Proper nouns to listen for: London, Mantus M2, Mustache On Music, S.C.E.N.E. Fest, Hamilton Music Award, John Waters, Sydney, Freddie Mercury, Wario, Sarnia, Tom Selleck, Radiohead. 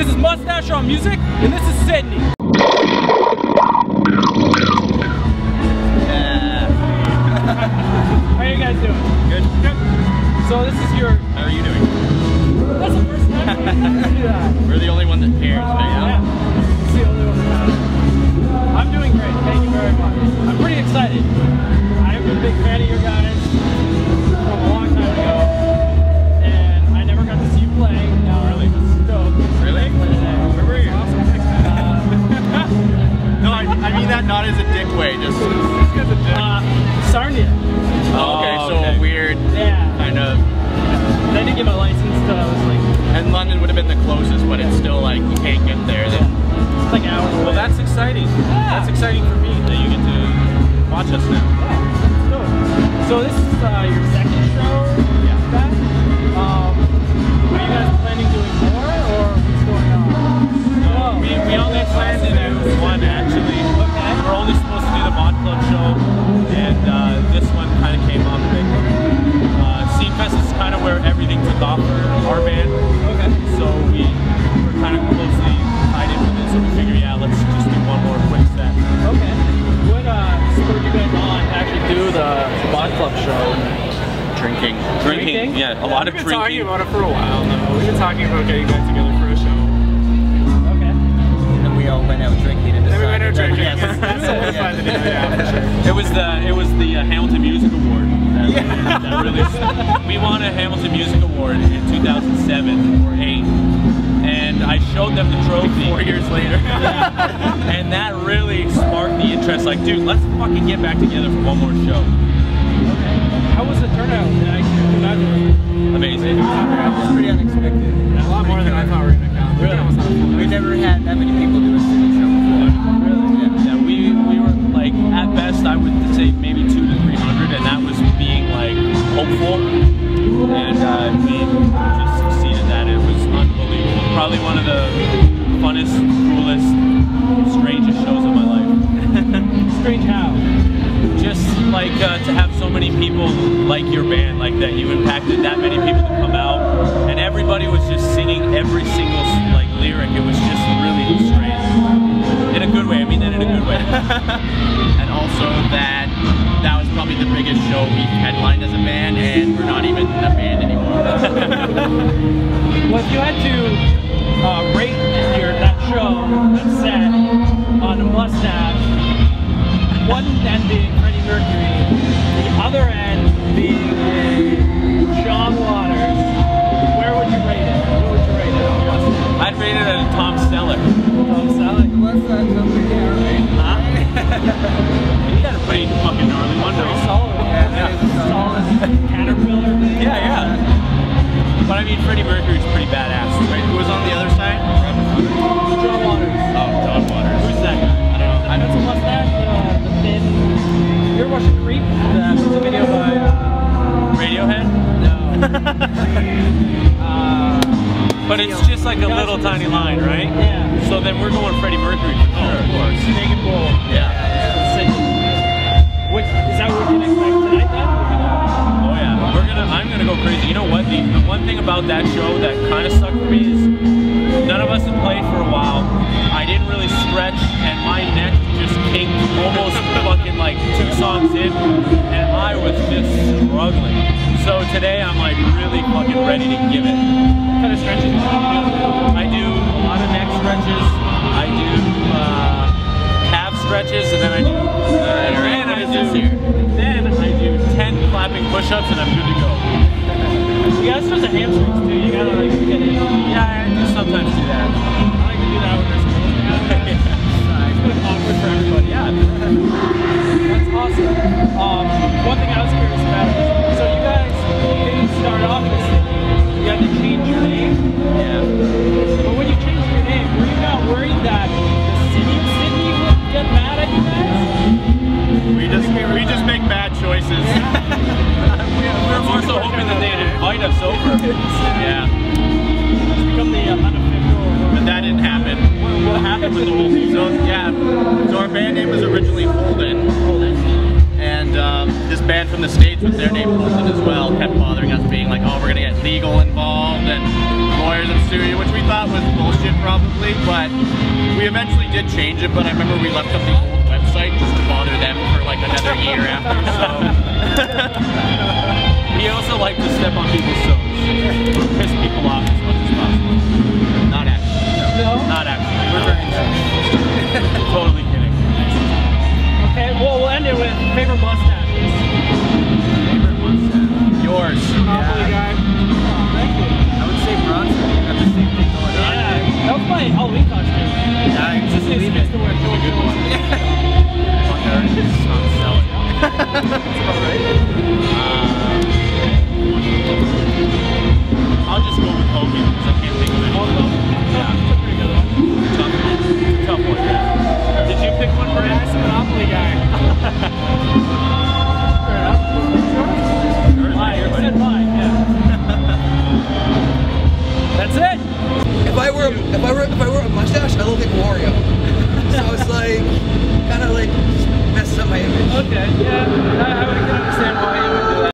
This is Mustache On Music, and this is Sydney. Yeah. How are you guys doing? Good. Good. So this is your... How are you doing? That's the first time we do that. We're the only one that cares right now. Yeah. It's the only one that matters. I'm doing great. Thank you very much. I'm pretty excited. I'm a big fan of your guys from a long time ago, and I never got to see you play. Now, really? Really? Where were you? No, I mean that not as a dick way, just as a dick. Sarnia. Oh, okay, so okay. Weird. Yeah. Kind of. Yeah. They didn't get my license till I was like... And London would have been the closest, but it's still like, you can't get there. Yeah. It's like an hour away. Well, that's exciting. Yeah. That's exciting for me that you get to watch us now. Yeah, cool. So this is your second show? Yeah. Back? Are you guys planning doing more? We only planned to do one actually. We were only supposed to do the Mod Club show, and this one kind of came up big. Scene Fest is kind of where everything's a thought for our band. Okay. So we're kind of closely tied in with it, so we figured, yeah, let's just do one more quick set. Okay. What spurred you guys on to actually do the Mod Club show? Drinking. Drinking? Yeah, a lot of drinking. We've been talking about it for a while though. We've been talking about getting back together for a show. Went out drinking and we went out drinking. It was the Hamilton Music Award that released. We won a Hamilton Music Award in 2007 or 8, and I showed them the trophy 4 years later, and that really sparked the interest. Like, dude, let's fucking get back together for one more show. Okay. How was the turnout? Amazing. It was pretty unexpected. A lot more than I thought we were gonna count. Really? We've never had that many people do a single show before. Really? Yeah. Yeah, we were like, at best, I would say maybe 200 to 300, and that was being like hopeful. And we just succeeded at that. It was unbelievable. Probably one of the funnest, coolest, strangest shows of my life. Strange how? Just like to have so many people like your band, like that you impacted that many people to come out, and everybody was just singing every single like lyric. It was just really strange in a good way. I mean that in a good way. And also that was probably the biggest show we've headlined as a band, and we're not even a band anymore. Well, if you had to rate that show, that set on a Mustache. One end being Freddie Mercury, the other end being John Waters. Where would you rate it? Where would you rate it on Mustache? I'd rate it at a Tom Selleck. Tom Selleck? What's that number here, right? Huh? You got a pretty fucking gnarly one, though. Pretty solid. Yeah, solid caterpillar thing. Yeah, yeah. But I mean, Freddie Mercury's pretty badass, right? Who was on the other side? John Waters. Oh, John Waters. Who's that guy? I know it's a Mustache, the thin... You ever watch The Creep? It's a video by... Radiohead? No. But it's just like a little tiny line, right? Yeah. So then we're going Freddie Mercury. Oh, sure. Of course. Naked Bull. Yeah. Is that what you expect tonight then? Oh yeah. I'm gonna go crazy. You know what? The one thing about that show that kind of sucked for me is none of us have played for a while. I didn't really stretch, and my neck just kinked almost fucking like 2 songs in, and I was just struggling. So today I'm like really fucking ready to give it. What kind of stretches do you do? I do a lot of neck stretches. I do calf stretches, and then I do then I do 10 clapping push-ups, and I'm good to go. You gotta stretch the hamstrings too. You gotta like get it. Yeah, I do sometimes do that. I like to do that when there's awkward for everybody, yeah. That's awesome. One thing I was curious about is, so you guys didn't start off as Sydney, you had to change your name. Yeah. But when you changed your name, were you not worried that the city of Sydney would get mad at you guys? We just make bad choices. Yeah. we're more so hoping that they'd invite us over. Yeah. It's become the unofficial. But that didn't happen. What happened with the whole thing? So our band name was originally Holden, and this band from the States with their name Holden as well kept bothering us, being like, oh, we're gonna get legal involved and lawyers in the studio, which we thought was bullshit. probably, but we eventually did change it, but I remember we left up the old website just to bother them for like another year after, so. We also like to step on people's toes, piss people off as much as possible. Not actually, no. Not actually, we're very intentional. Totally kidding. Okay, well, we'll end it with favorite mustache. Favorite mustache? Yours. Probably, yeah. That was my Halloween costume. Yeah, you just leave it. It's a good one. Fuck, I already just saw him sell it. It's alright. I'll just go with Hogan because I can't think of it. Hogan. Yeah, that's a pretty good one. Tough one. Tough one, yeah. Did you pick one for an Ace Monopoly guy? Fair enough. Sure. Sure. Said mine, yeah. That's it. If I were a mustache, I look like Wario. So it's like kind of like messes up my image. Okay, yeah, I would understand why.